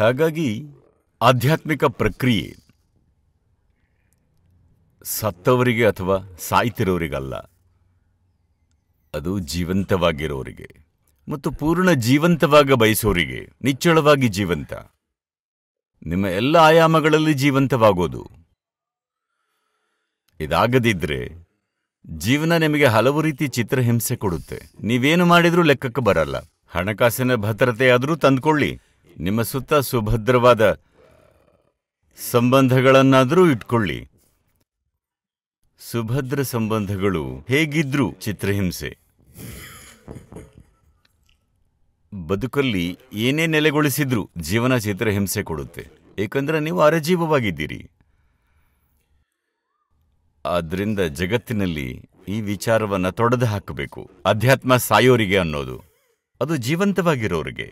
ಹಾಗಾಗಿ ಆಧ್ಯಾತ್ಮಿಕ ಪ್ರಕ್ರಿಯೆ ಸತ್ತವರಿಗೆ ಅಥವಾ ಸಾಯ್ತಿರೋರಿಗಲ್ಲ, ಅದು ಜೀವಂತವಾಗಿರೋರಿಗೆ ಮತ್ತು ಪೂರ್ಣ ಜೀವಂತವಾಗಿ ಬಯಸೋರಿಗೆ, ನಿಚ್ಚಳವಾಗಿ ಜೀವಂತ, ನಿಮ್ಮ ಎಲ್ಲ ಆಯಾಮಗಳಲ್ಲಿ ಜೀವಂತವಾಗೋದು. ಇದಾಗದಿದ್ದರೆ ಜೀವನ ನಿಮಗೆ ಹಲವು ರೀತಿ ಚಿತ್ರಹಿಂಸೆ ಕೊಡುತ್ತೆ. ನೀವೇನು ಮಾಡಿದರೂ ಲೆಕ್ಕಕ್ಕೆ ಬರಲ್ಲ. ಹಣಕಾಸಿನ ಭದ್ರತೆ ಆದರೂ ತಂದುಕೊಳ್ಳಿ, ನಿಮ್ಮ ಸುತ್ತ ಸುಭದ್ರವಾದ ಸಂಬಂಧಗಳನ್ನಾದರೂ ಇಟ್ಕೊಳ್ಳಿ. ಸುಭದ್ರ ಸಂಬಂಧಗಳು ಹೇಗಿದ್ರೂ ಚಿತ್ರಹಿಂಸೆ. ಬದುಕಲ್ಲಿ ಏನೇ ನೆಲೆಗೊಳಿಸಿದ್ರೂ ಜೀವನ ಚಿತ್ರಹಿಂಸೆ ಕೊಡುತ್ತೆ, ಏಕೆಂದರೆ ನೀವು ಅರಜೀವವಾಗಿದ್ದೀರಿ. ಆದ್ದರಿಂದ ಜಗತ್ತಿನಲ್ಲಿ ಈ ವಿಚಾರವನ್ನು ತೊಡೆದು ಹಾಕಬೇಕು. ಅಧ್ಯಾತ್ಮ ಸಾಯೋರಿಗೆ ಅನ್ನೋದು, ಅದು ಜೀವಂತವಾಗಿರೋರಿಗೆ.